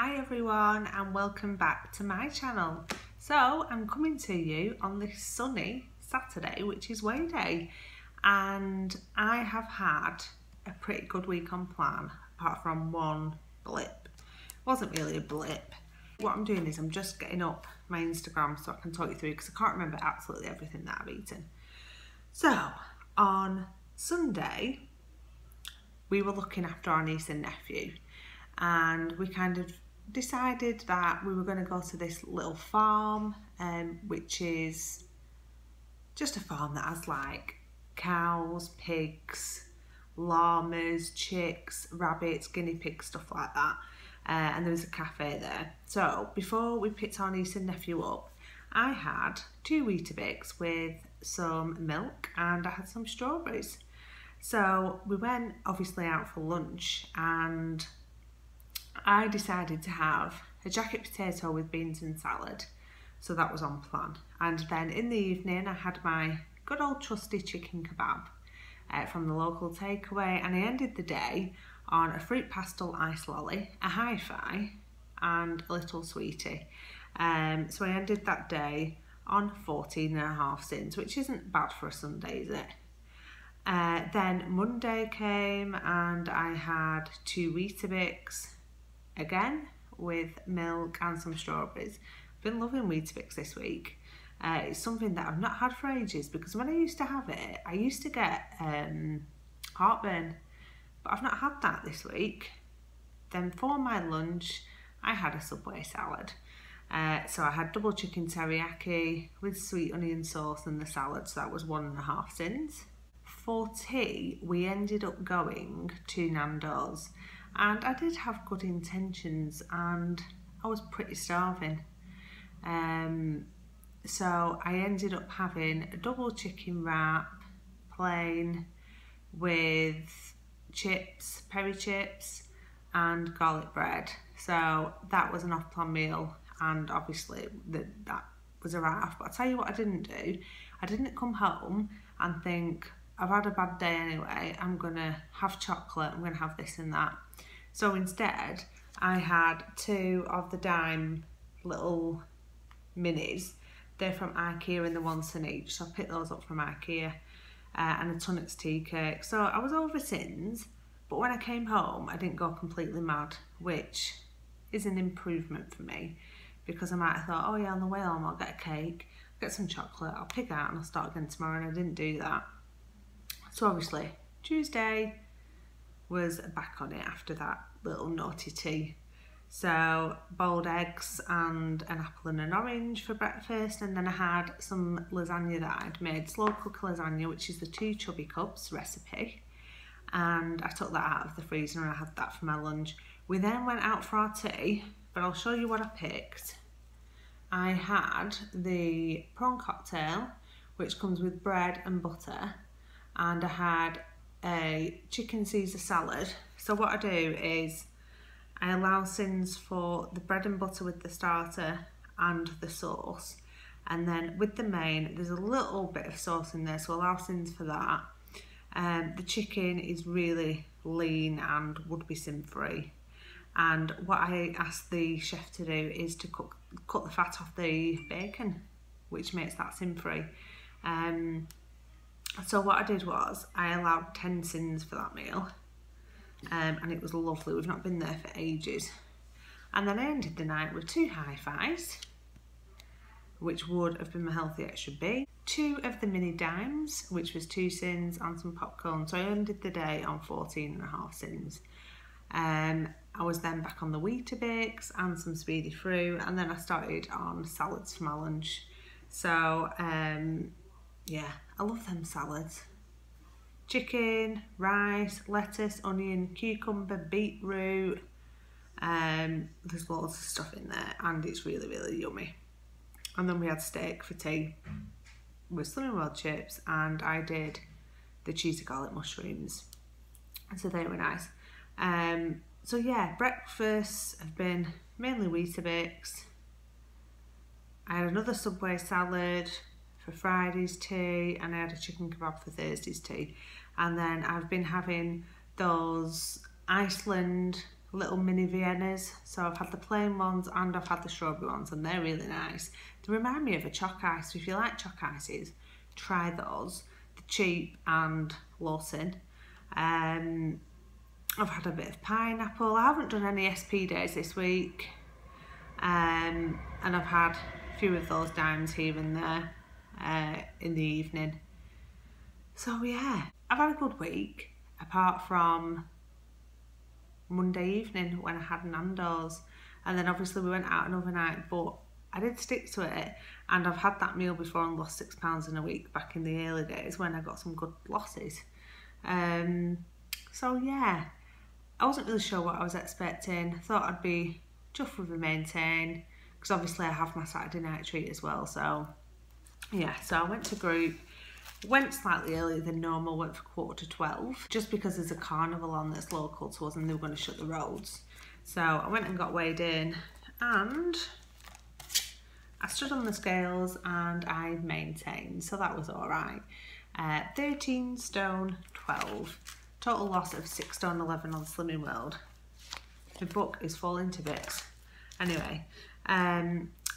Hi everyone and welcome back to my channel. So I'm coming to you on this sunny Saturday, which is weigh day, and I have had a pretty good week on plan apart from one blip. It wasn't really a blip. What I'm doing is I'm just getting up my Instagram so I can talk you through, because I can't remember absolutely everything that I've eaten. So on Sunday we were looking after our niece and nephew, and we kind of decided that we were going to go to this little farm, which is just a farm that has like cows, pigs, llamas, chicks, rabbits, guinea pigs, stuff like that, and there was a cafe there. So before we picked our niece and nephew up, I had two Weetabix with some milk and I had some strawberries. So we went obviously out for lunch, and I decided to have a jacket potato with beans and salad, so that was on plan. And then in the evening I had my good old trusty chicken kebab from the local takeaway, and I ended the day on a fruit pastel ice lolly, a hi-fi and a little sweetie. So I ended that day on 14.5 sins, which isn't bad for a Sunday, is it? Then Monday came and I had two Weetabix again with milk and some strawberries. I've been loving Weetabix this week. It's something that I've not had for ages, because when I used to have it I used to get heartburn, but I've not had that this week. Then for my lunch I had a Subway salad, so I had double chicken teriyaki with sweet onion sauce and the salad, so that was 1.5 sins. For tea we ended up going to Nando's, and I did have good intentions and I was pretty starving, so I ended up having a double chicken wrap plain with chips, peri chips and garlic bread. So that was an off-plan meal, and obviously that was a write-off. But I'll tell you what I didn't do. I didn't come home and think, I've had a bad day anyway, I'm gonna have chocolate, I'm gonna have this and that. So instead, I had two of the dime little minis. They're from Ikea and they're 1 sin each, so I picked those up from Ikea, and a Tunnock's tea cake. So I was over sins, but when I came home, I didn't go completely mad, which is an improvement for me, because I might have thought, oh yeah, on the way home, I'll get a cake, I'll get some chocolate, I'll pick out and I'll start again tomorrow, and I didn't do that. So obviously Tuesday was back on it after that little naughty tea. So boiled eggs and an apple and an orange for breakfast, and then I had some lasagna that I'd made, slow cook lasagna, which is the 2 chubby cups recipe, and I took that out of the freezer and I had that for my lunch. We then went out for our tea, but I'll show you what I picked. I had the prawn cocktail, which comes with bread and butter, and I had a chicken Caesar salad. So what I do is I allow sins for the bread and butter with the starter and the sauce, and then with the main there's a little bit of sauce in there, so allow sins for that. The chicken is really lean and would be sin free, and what I asked the chef to do is to cut the fat off the bacon, which makes that sin free. So what I did was I allowed 10 sins for that meal, and it was lovely. We've not been there for ages. And then I ended the night with 2 hi-fis, which would have been my healthy extra B, 2 of the mini dimes, which was 2 sins, and some popcorn. So I ended the day on 14.5 sins. I was then back on the Weetabix and some speedy fruit, and then I started on salads for my lunch. So yeah, I love them salads. Chicken, rice, lettuce, onion, cucumber, beetroot. There's loads of stuff in there and it's really, really yummy. And then we had steak for tea with Slimming World chips, and I did the cheesy garlic mushrooms. And so they were nice. So yeah, breakfasts have been mainly Weetabix. I had another Subway salad for Friday's tea, and I had a chicken kebab for Thursday's tea. And then I've been having those Iceland little mini Viennas. So I've had the plain ones and I've had the strawberry ones, and they're really nice. They remind me of a choc ice, so if you like choc ices, try those. They're cheap and low-sin. I've had a bit of pineapple. I haven't done any SP days this week, and I've had a few of those dimes here and there in the evening. So yeah, I've had a good week, apart from Monday evening when I had Nando's, and then obviously we went out another night, but I did stick to it, and I've had that meal before and lost 6 pounds in a week back in the early days when I got some good losses. So yeah, I wasn't really sure what I was expecting. I thought I'd be just with a maintain, because obviously I have my Saturday night treat as well. So yeah, so I went to group, went slightly earlier than normal, went for 11:45, just because there's a carnival on that's local to us and they were going to shut the roads. So I went and got weighed in, and I stood on the scales and I maintained, so that was all right. 13 stone 12. Total loss of 6 stone 11 on Slimming World. The book is falling to bits. Anyway,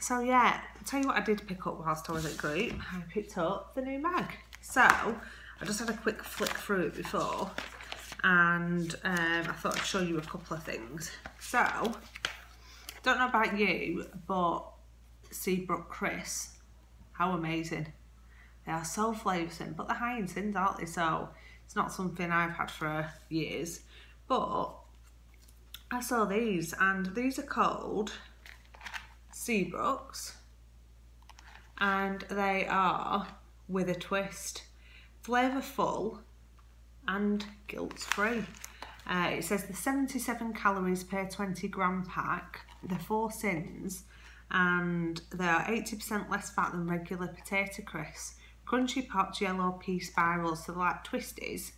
so yeah, I'll tell you what I did pick up whilst I was at group. I picked up the new mag. So I just had a quick flick through it before, and I thought I'd show you a couple of things. So, don't know about you, but Seabrook crisps, how amazing. They are so flavoursome, but they're high in sins, aren't they? So it's not something I've had for years. But I saw these, and these are called Seabrooks, and they are with a twist, flavourful and guilt-free. It says the 77 calories per 20-gram pack, they're 4 sins, and they are 80% less fat than regular potato crisps. Crunchy popped yellow pea spirals, so they're like twisties.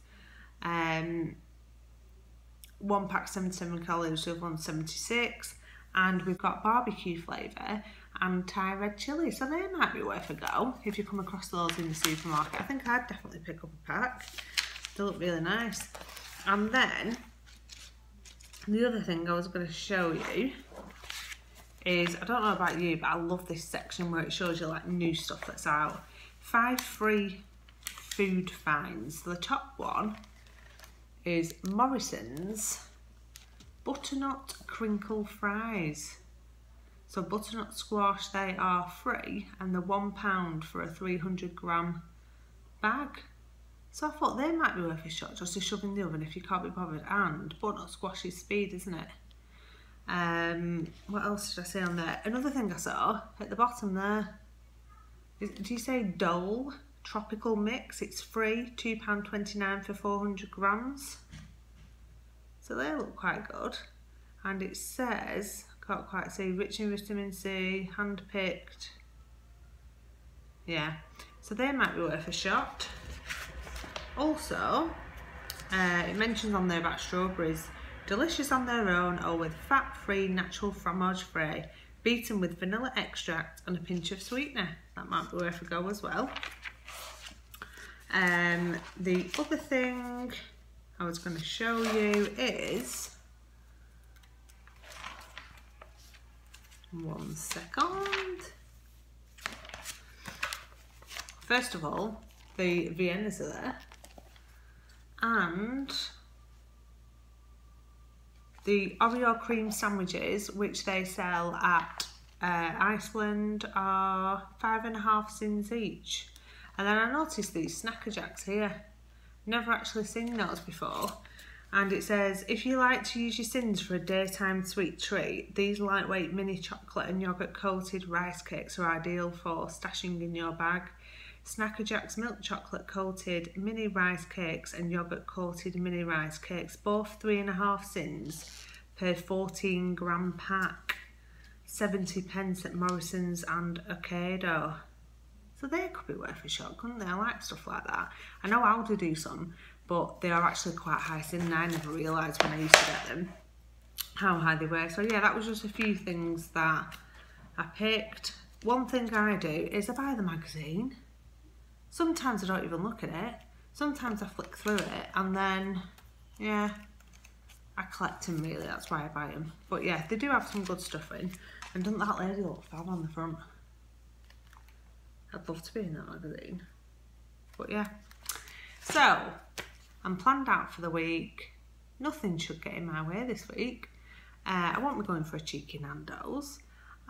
1 pack 77 calories, the other one's 76, and we've got barbecue flavour and Thai red chilli, so they might be worth a go if you come across those in the supermarket. I think I'd definitely pick up a pack, they look really nice. And then the other thing I was going to show you is, I don't know about you, but I love this section where it shows you like new stuff that's out. 5 free food finds. The top one is Morrison's butternut crinkle fries. So butternut squash, they are free, and they're £1 for a 300-gram bag. So I thought they might be worth a shot just to shove in the oven if you can't be bothered. And butternut squash is speed, isn't it? What else did I say on there? Another thing I saw at the bottom there. Do you say Dole tropical mix? It's free, £2.29 for 400 grams, so they look quite good. And it says, can't quite see, rich in vitamin C, hand-picked. Yeah, so they might be worth a shot. Also, it mentions on there about strawberries, delicious on their own or with fat-free natural fromage frais, beaten with vanilla extract and a pinch of sweetener. That might be worth a go as well. The other thing I was going to show you is, one second. First of all, the Viennas are there, and the Oreo cream sandwiches, which they sell at Iceland, are 5.5 sins each. And then I noticed these Snack-a-Jacks here. Never actually seen those before. And it says, if you like to use your sins for a daytime sweet treat, these lightweight mini chocolate and yoghurt coated rice cakes are ideal for stashing in your bag. Snack-a-Jacks milk chocolate coated mini rice cakes and yoghurt coated mini rice cakes, both 3.5 sins per 14-gram pack, 70p at Morrison's and Ocado. So they could be worth a shot, couldn't they? I like stuff like that. I know Aldi do some, but they are actually quite high sin, and I never realised when I used to get them how high they were. So yeah, that was just a few things that I picked. One thing I do is I buy the magazine. Sometimes I don't even look at it. Sometimes I flick through it, and then, yeah, I collect them really, that's why I buy them. But yeah, they do have some good stuff in. And doesn't that lady look fab on the front? I'd love to be in that magazine. But yeah. So, I'm planned out for the week. Nothing should get in my way this week. I won't be going for a cheeky Nando's.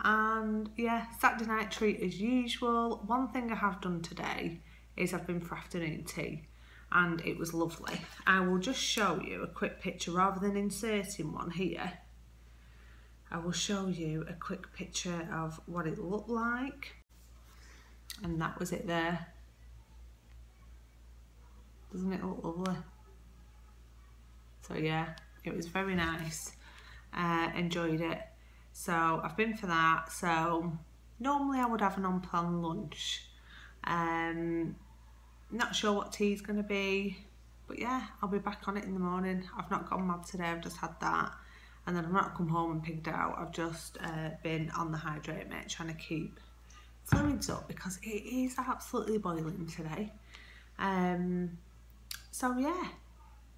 And yeah, Saturday night treat as usual. One thing I have done today is I've been for afternoon tea, and it was lovely. I will just show you a quick picture rather than inserting one here. I will show you a quick picture of what it looked like, and that was it there. Doesn't it look lovely? So yeah, it was very nice. Enjoyed it. So I've been for that. So normally I would have an unplanned lunch. Not sure what tea's going to be, but yeah, I'll be back on it in the morning. I've not gone mad today, I've just had that, and then I've not come home and pigged out. I've just been on the hydrate, mate, trying to keep fluids up because it is absolutely boiling today. So yeah,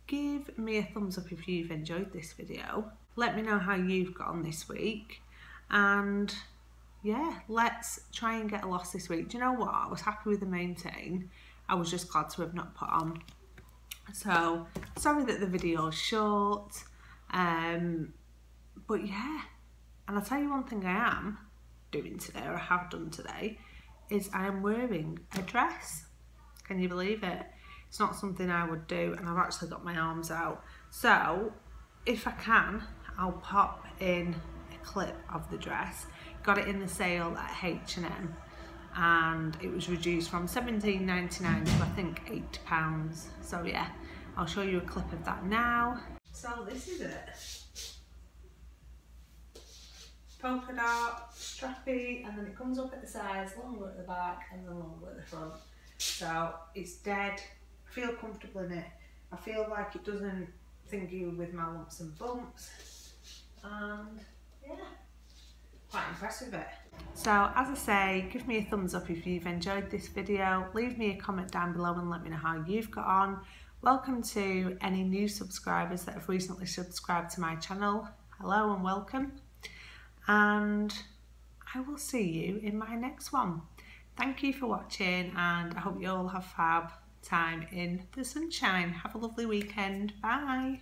give me a thumbs up if you've enjoyed this video. Let me know how you've got on this week, and yeah, let's try and get a loss this week. Do you know what? I was happy with the maintain. I was just glad to have not put on. So, sorry that the video's short. But yeah, and I'll tell you one thing I am doing today, or I have done today, is I am wearing a dress. Can you believe it? It's not something I would do, and I've actually got my arms out. So, if I can, I'll pop in a clip of the dress. Got it in the sale at H&M. And it was reduced from £17.99 to I think £8. So yeah, I'll show you a clip of that now. So this is it. Polka dot, strappy, and then it comes up at the sides, longer at the back, and then longer at the front. So it's dead. I feel comfortable in it. I feel like it doesn't thing you with my lumps and bumps. And yeah, quite impressed with it. So as I say, give me a thumbs up if you've enjoyed this video, leave me a comment down below and let me know how you've got on. Welcome to any new subscribers that have recently subscribed to my channel. Hello and welcome. And I will see you in my next one. Thank you for watching, and I hope you all have fab time in the sunshine. Have a lovely weekend. Bye.